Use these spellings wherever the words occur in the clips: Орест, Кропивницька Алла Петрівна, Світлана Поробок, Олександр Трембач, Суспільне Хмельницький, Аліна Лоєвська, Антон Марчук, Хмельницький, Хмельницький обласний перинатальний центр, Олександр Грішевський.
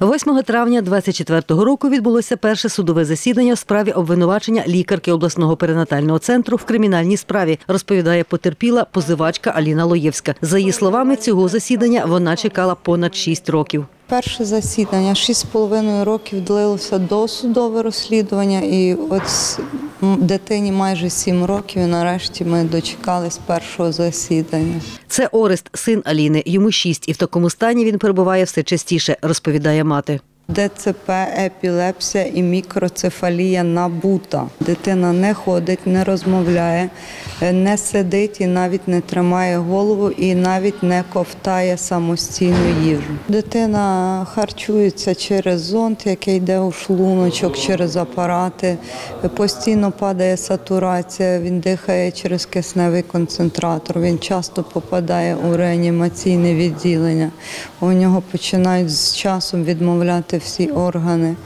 8 травня 2024 року відбулося перше судове засідання в справі обвинувачення лікарки обласного перинатального центру в кримінальній справі, розповідає потерпіла позивачка Аліна Лоєвська. За її словами, цього засідання вона чекала понад 6 років. Перше засідання 6,5 років длилося досудове розслідування, і от дитині майже 7 років, і нарешті ми дочекались першого засідання. Це Орест, син Аліни, йому 6, і в такому стані він перебуває все частіше, розповідає мати. ДЦП, епілепсія і мікроцефалія набута. Дитина не ходить, не розмовляє, не сидить і навіть не тримає голову, і навіть не ковтає самостійну їжу. Дитина харчується через зонд, який йде у шлуночок, через апарати. Постійно падає сатурація, він дихає через кисневий концентратор, він часто попадає у реанімаційне відділення. У нього починають з часом відмовляти всі органи.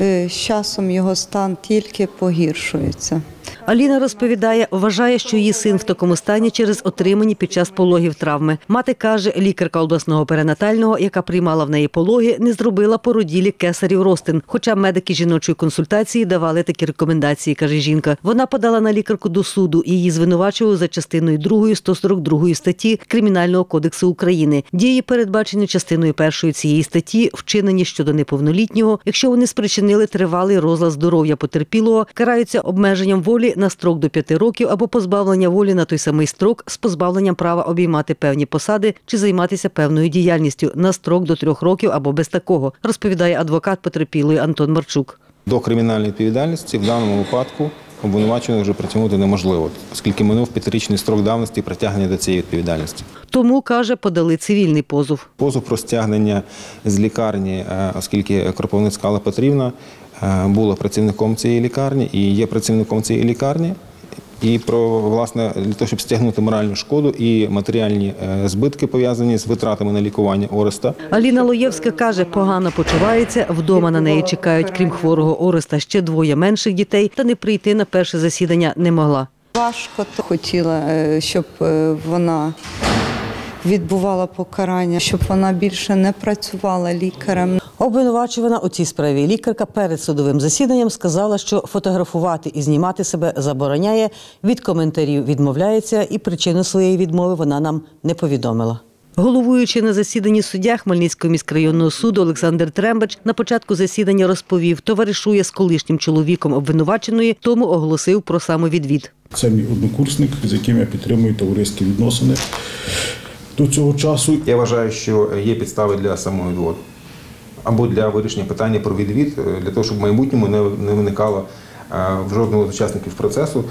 З часом його стан тільки погіршується. Аліна розповідає, вважає, що її син в такому стані через отримані під час пологів травми. Мати каже, лікарка обласного перинатального, яка приймала в неї пологи, не зробила породілі кесарів розтин. Хоча медики жіночої консультації давали такі рекомендації, каже жінка. Вона подала на лікарку до суду і її звинувачували за частиною 2 142 статті Кримінального кодексу України. Дії, передбачені частиною 1 цієї статті, вчинені щодо неповнолітнього, якщо вони спричинили тривалий розлад здоров'я потерпілого, караються обмеженням волі на строк до 5 років або позбавлення волі на той самий строк з позбавленням права обіймати певні посади чи займатися певною діяльністю на строк до 3 років або без такого, розповідає адвокат потерпілої Антон Марчук. До кримінальної відповідальності в даному випадку обвинуваченого вже притягнути неможливо, оскільки минув 5-річний строк давності притягнення до цієї відповідальності. Тому, каже, подали цивільний позов. Позов про стягнення з лікарні, оскільки Кропивницька Алла Петрівна була працівником цієї лікарні і є працівником цієї лікарні. І про, власне, для того, щоб стягнути моральну шкоду і матеріальні збитки, пов'язані з витратами на лікування Ореста. Аліна Лоєвська каже, погано почувається, вдома на неї чекають, крім хворого Ореста, ще 2 менших дітей, та не прийти на перше засідання не могла. Важко, хотіла, щоб вона відбувала покарання, щоб вона більше не працювала лікарем. Обвинувачувана у цій справі лікарка перед судовим засіданням сказала, що фотографувати і знімати себе забороняє, від коментарів відмовляється, і причину своєї відмови вона нам не повідомила. Головуючий на засіданні суддя Хмельницького міськрайонного суду Олександр Трембач на початку засідання розповів, товаришує з колишнім чоловіком обвинуваченої, тому оголосив про самовідвід. Це мій однокурсник, з яким я підтримую товариські відносини до цього часу. Я вважаю, що є підстави для самовідводу або для вирішення питання про відвід, для того, щоб в майбутньому не виникало в жодного з учасників процесу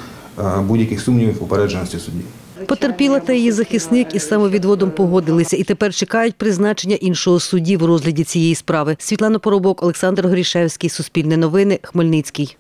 будь-яких сумнівів у попередженості судді. Потерпіла та її захисник із самовідводом погодилися і тепер чекають призначення іншого судді в розгляді цієї справи. Світлана Поробок, Олександр Грішевський, Суспільне новини, Хмельницький.